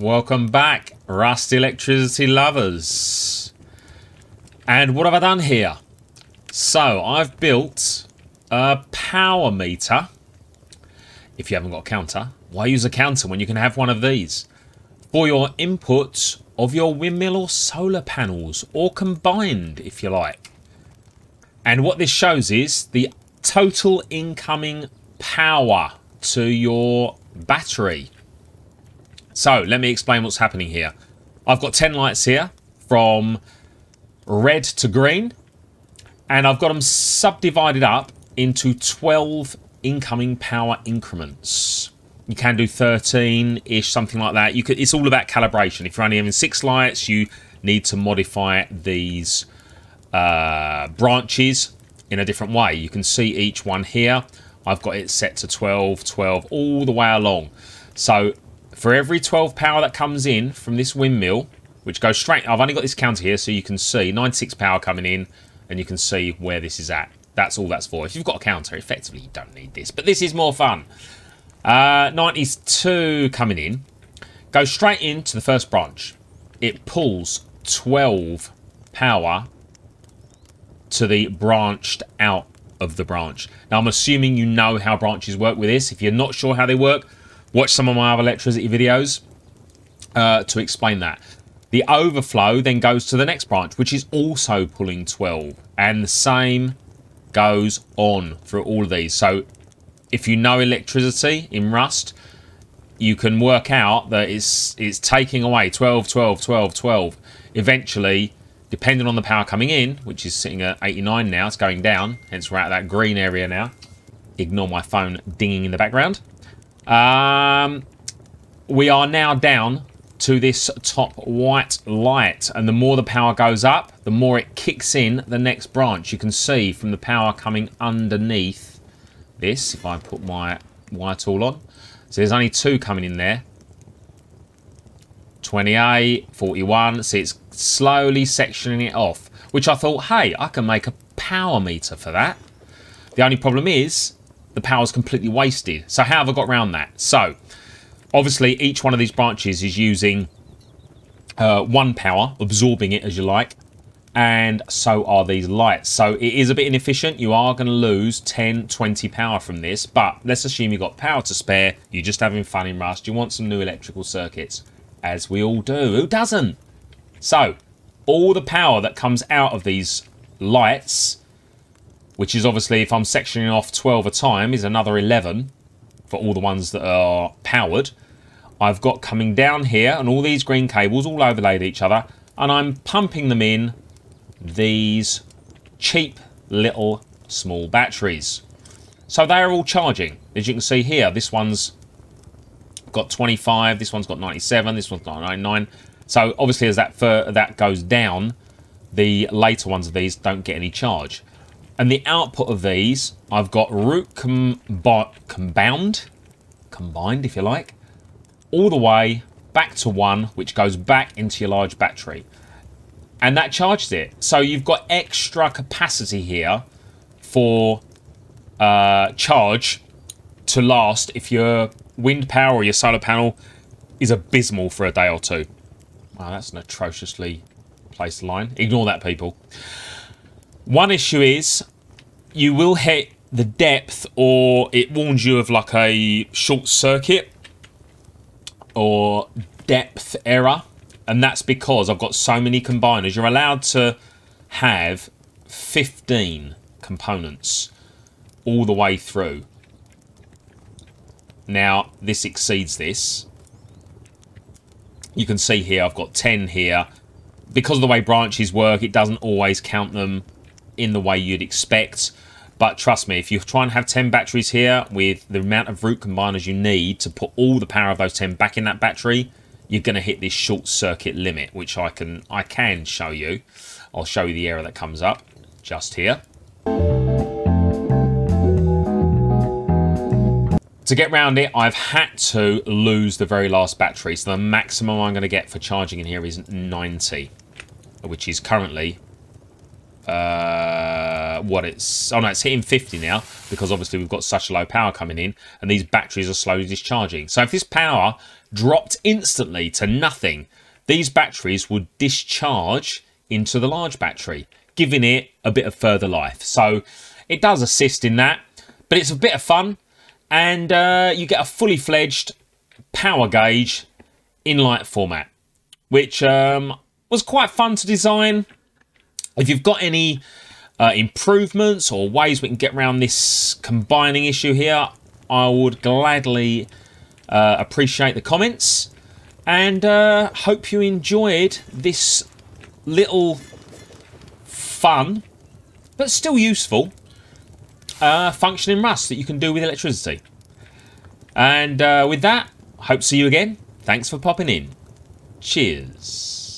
Welcome back, Rust Electricity Lovers. And what have I done here? So I've built a power meter. If you haven't got a counter, why use a counter when you can have one of these? For your inputs of your windmill or solar panels, or combined if you like. And what this shows is the total incoming power to your battery. So let me explain what's happening here. I've got 10 lights here from red to green, and I've got them subdivided up into 12 incoming power increments. You can do 13-ish, something like that. It's all about calibration. If you're only having 6 lights, you need to modify these branches in a different way. You can see each one here. I've got it set to 12, 12, all the way along. So for every 12 power that comes in from this windmill, which goes straight, I've only got this counter here, so you can see 96 power coming in, and you can see where this is at. That's all that's for. If you've got a counter, effectively, you don't need this. But this is more fun. 92 coming in. Goes straight into the first branch. It pulls 12 power to the branched out of the branch. Now, I'm assuming you know how branches work with this. If you're not sure how they work, watch some of my other electricity videos to explain that. The overflow then goes to the next branch, which is also pulling 12. And the same goes on through all of these. So if you know electricity in Rust, you can work out that it's taking away 12, 12, 12, 12. Eventually, depending on the power coming in, which is sitting at 89 now, it's going down. Hence, we're at that green area now. Ignore my phone dinging in the background. We are now down to this top white light, and the more the power goes up, the more it kicks in the next branch. You can see from the power coming underneath this, if I put my wire tool on, so there's only 2 coming in there, 28, 41, so it's slowly sectioning it off, which I thought, hey, I can make a power meter for that. The only problem is the power's completely wasted. So how have I got around that? So obviously, each one of these branches is using one power, absorbing it as you like, and so are these lights. So it is a bit inefficient. You are going to lose 10, 20 power from this, but let's assume you've got power to spare. You're just having fun in Rust. You want some new electrical circuits, as we all do. Who doesn't? So all the power that comes out of these lights, which is obviously, if I'm sectioning off 12 a time, is another 11 for all the ones that are powered. I've got coming down here, and all these green cables all overlaid each other, and I'm pumping them in these cheap little small batteries. So they are all charging. As you can see here, this one's got 25, this one's got 97, this one's got 99. So obviously, as that goes down, the later ones of these don't get any charge. And the output of these, I've got root combined, if you like, all the way back to 1, which goes back into your large battery. And that charges it. So you've got extra capacity here for charge to last if your wind power or your solar panel is abysmal for a day or 2. Wow, that's an atrociously placed line. Ignore that, people. One issue is you will hit the depth, or it warns you of like a short circuit or depth error, and that's because I've got so many combiners. You're allowed to have 15 components all the way through. Now, this exceeds this. You can see here I've got 10 here. Because of the way branches work, it doesn't always count them in the way you'd expect, but trust me, if you try and have 10 batteries here with the amount of root combiners you need to put all the power of those 10 back in that battery, you're going to hit this short circuit limit, which I can show you. I'll show you the error that comes up just here. To get around it, I've had to lose the very last battery, so the maximum I'm going to get for charging in here is 90, which is currently what it's, oh no, it's hitting 50 now, because obviously we've got such low power coming in and these batteries are slowly discharging. So if this power dropped instantly to nothing, these batteries would discharge into the large battery, giving it a bit of further life. So it does assist in that, but it's a bit of fun, and you get a fully fledged power gauge in light format, which was quite fun to design. If you've got any improvements or ways we can get around this combining issue here, I would gladly appreciate the comments, and hope you enjoyed this little fun but still useful function in Rust that you can do with electricity. And with that, hope to see you again. Thanks for popping in. Cheers.